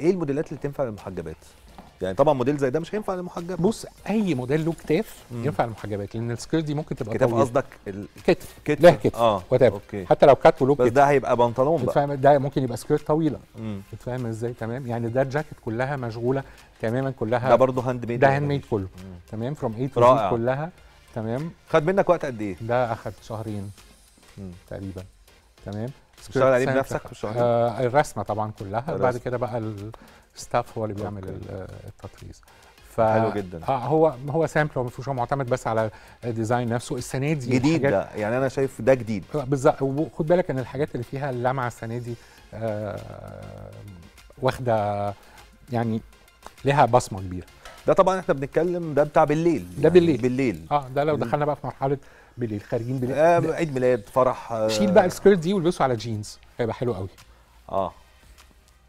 ايه الموديلات اللي تنفع للمحجبات؟ يعني طبعا موديل زي ده مش هينفع للمحجبات. بص، اي موديل له كتاف ينفع للمحجبات، لان السكيرت دي ممكن تبقى كتاف. قصدك الكتف؟ لا كتف حتى لو كات وله كتف، بس ده هيبقى بنطلون بقى، ده ممكن يبقى سكيرت طويله. بتفهم ازاي؟ تمام. يعني ده الجاكيت كلها مشغوله تماما، كلها ده برضه هاند ميد، ده هاند ميد كله. تمام، فروم اي تو كلها. تمام. خد منك وقت قد ايه؟ ده اخد شهرين تقريبا. تمام. بتشتغل عليه بنفسك في الشهرين؟ الرسمه طبعا كلها، بعد كده بقى الستاف هو اللي بيعمل التطريز. حلو جدا. هو سامبل، هو ما فيهوش، هو معتمد بس على الديزاين نفسه. السنه دي جديد ده، يعني انا شايف ده جديد بالظبط. وخد بالك ان الحاجات اللي فيها اللمعه السنه دي واخده، يعني لها بصمه كبيره. ده طبعا احنا بنتكلم ده بتاع بالليل، ده يعني بالليل ده لو دخلنا بقى في مرحله بالليل، خارجين بالليل، عيد ميلاد، فرح، شيل بقى السكيرت دي والبسه على جينز، هيبقى حلو قوي.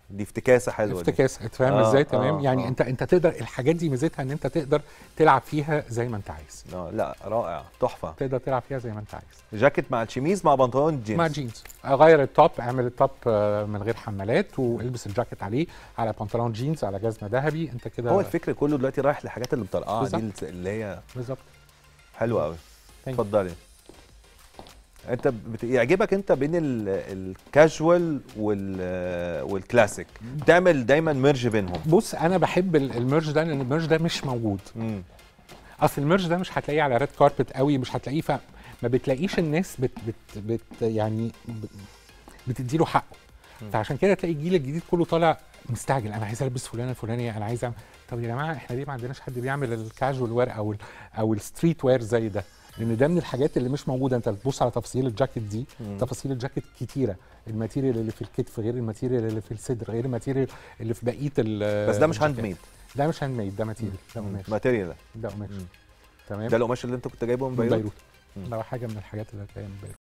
دي افتكاسه حلوه، افتكاسه. اتفهم ازاي؟ تمام. يعني انت تقدر، الحاجات دي ميزتها ان انت تقدر تلعب فيها زي ما انت عايز. لا رائع، تحفه. تقدر تلعب فيها زي ما انت عايز، جاكيت مع الشميز، مع بنطلون جينز، مع جينز. غير التوب، اعمل التوب من غير حمالات، والبس الجاكيت عليه، على بنطلون جينز، على جزمه ذهبي. انت كده، هو الفكر كله دلوقتي رايح للحاجات اللي مطرقعه دي، اللي هي بالظبط حلوه قوي. اتفضلي. انت يعجبك انت بين الكاجوال والكلاسيك، تعمل دايما ميرج بينهم. بص، انا بحب الميرج ده، لان الميرج ده مش موجود. اصل الميرج ده مش هتلاقيه على ريد كاربت قوي، مش هتلاقيه، فما بتلاقيش الناس بت بت بت يعني بتدي له حقه. فعشان كده تلاقي الجيل الجديد كله طالع مستعجل، انا عايز البس فلانه الفلانيه، انا عايز اعمل. طب يا جماعه، احنا ليه ما عندناش حد بيعمل الكاجوال وير او الستريت وير زي ده؟ لان ده من الحاجات اللي مش موجوده. انت بتبص على تفاصيل الجاكيت دي، تفاصيل الجاكيت كتيره، الماتيريال اللي في الكتف غير الماتيريال اللي في الصدر غير الماتيريال اللي في بقيه بس ده مش هاند ميد، ده مش هاند ميد، ده ماتيريال، ده قماش، ماتيريال، ده قماش. تمام. ده القماش اللي انت كنت جايبه من بيروت، ده حاجه من الحاجات اللي هتلاقيها من بيروت.